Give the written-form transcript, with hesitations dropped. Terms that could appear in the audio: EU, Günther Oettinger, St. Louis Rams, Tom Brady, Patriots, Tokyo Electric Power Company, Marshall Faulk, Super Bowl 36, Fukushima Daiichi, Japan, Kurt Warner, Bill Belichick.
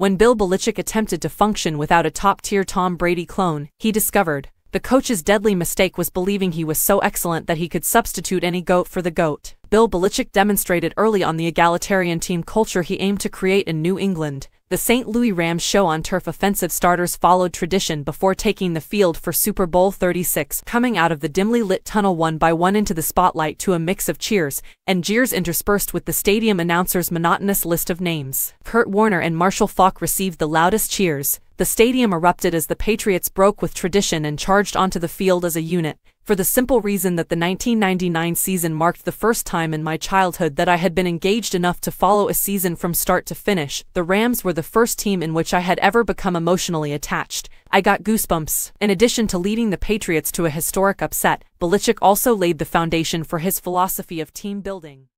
When Bill Belichick attempted to function without a top-tier Tom Brady clone, he discovered the coach's deadly mistake was believing he was so excellent that he could substitute any GOAT for the GOAT. Bill Belichick demonstrated early on the egalitarian team culture he aimed to create in New England. The St. Louis Rams show-on-turf offensive starters followed tradition before taking the field for Super Bowl 36, coming out of the dimly lit tunnel one by one into the spotlight to a mix of cheers and jeers interspersed with the stadium announcer's monotonous list of names. Kurt Warner and Marshall Faulk received the loudest cheers. The stadium erupted as the Patriots broke with tradition and charged onto the field as a unit, for the simple reason that the 1999 season marked the first time in my childhood that I had been engaged enough to follow a season from start to finish. The Rams were the first team in which I had ever become emotionally attached. I got goosebumps. In addition to leading the Patriots to a historic upset, Belichick also laid the foundation for his philosophy of team building.